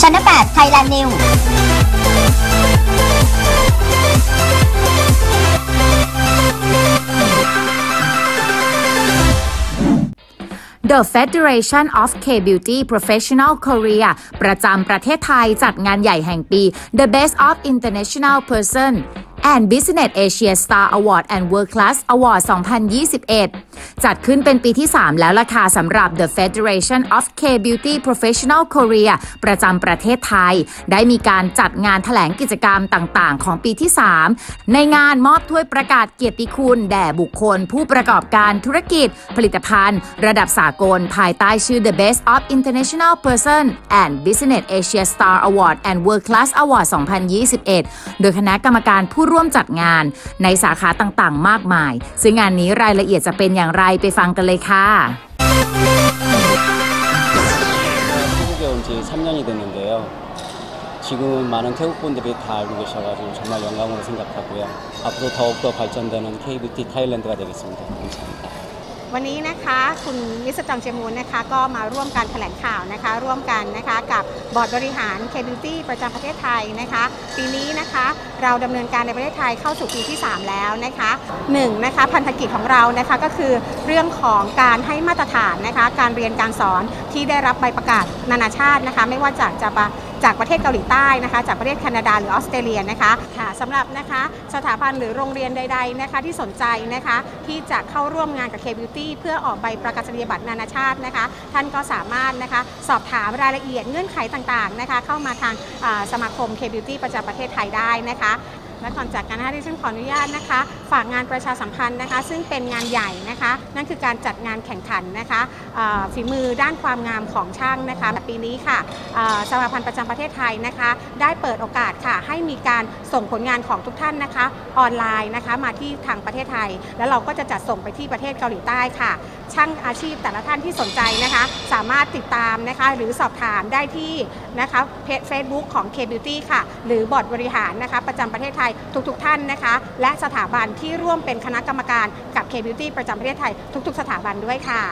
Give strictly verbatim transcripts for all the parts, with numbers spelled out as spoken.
Channel แปด Thailand News The Federation of เค บิวตี้ Professional Korea ประจำประเทศไทยจัดงานใหญ่แห่งปี The Best of International Person and Business Asia Star Award and World Class Award สองพันยี่สิบเอ็ด จัดขึ้นเป็นปีที่ สาม แล้วล่ะค่ะสำหรับ The Federation of เค บิวตี้ Professional Korea ประจำประเทศไทยได้มีการจัดงานแถลงกิจกรรมต่างๆของปีที่ สามในงานมอบถ้วยประกาศเกียรติคุณแด่บุคคลผู้ประกอบการธุรกิจผลิตภัณฑ์ระดับสากลภายใต้ชื่อ The Best of International Person and Business Asia Star Award and World Class Award สองพันยี่สิบเอ็ด โดยคณะกรรมการผู้ร่วมจัดงานในสาขาต่างๆมากมายซึ่งงานนี้รายละเอียดจะเป็นอย่างไรไปฟังกันเลยค่ะ태국에 온 지 삼 년이 됐는데요. 지금 많은 태국 분들이 다 알고 계셔가지고 정말 영광으로 생각하고요. 앞으로 더욱더 발전되는 케이 뷰티 타일랜드가 되겠습니다. 감사합니다. วันนี้นะคะคุณมิสเตอร์จองเจมูนนะคะก็มาร่วมการแถลงข่าวนะคะร่วมกันนะคะกับบอร์ดบริหาร เค บิวตี้ ประจำประเทศไทยนะคะปีนี้นะคะเราดำเนินการในประเทศไทยเข้าสู่ปีที่สามแล้วนะคะหนึ่งนะคะพันธกิจของเรานะคะก็คือเรื่องของการให้มาตรฐานนะคะการเรียนการสอนที่ได้รับใบประกาศนานาชาตินะคะไม่ว่าจากจะจากประเทศเกาหลีใต้นะคะจากประเทศแคนาดาหรือออสเตรเลียนะคะค่ะสำหรับนะคะสถาบันหรือโรงเรียนใดๆนะคะที่สนใจนะคะที่จะเข้าร่วมงานกับ เค บิวตี้ เพื่อออกใบประกาศนียบัตรนานาชาตินะคะท่านก็สามารถนะคะสอบถามรายละเอียดเงื่อนไขต่างๆนะคะเข้ามาทางสมาคม เค บิวตี้ ประจำประเทศไทยได้นะคะและก่อนจากกันนะคะที่ฉันขออนุญาตนะคะฝากงานประชาสัมพันธ์นะคะซึ่งเป็นงานใหญ่นะคะนั่นคือการจัดงานแข่งขันนะคะฝีมือด้านความงามของช่างนะคะปีนี้ค่ะสมาพันธ์ประจำประเทศไทยนะคะได้เปิดโอกาสค่ะให้มีการส่งผลงานของทุกท่านนะคะออนไลน์นะคะมาที่ทางประเทศไทยแล้วเราก็จะจัดส่งไปที่ประเทศเกาหลีใต้ค่ะช่างอาชีพแต่ละท่านที่สนใจนะคะสามารถติดตามนะคะหรือสอบถามได้ที่นะคะเพจ เฟซบุ๊ก ของ เค บิวตี้ ค่ะหรือบอร์ดบริหารนะคะประจำประเทศไทยทุกๆท่านนะคะและสถาบันที่ร่วมเป็นคณะกรรมการกับ เค บิวตี้ ประจำประเทศไทยทุกๆสถาบันด้วยค่ะ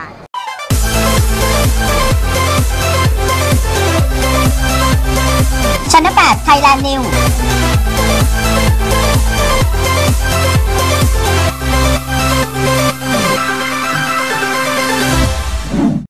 Channel แปด Thailand News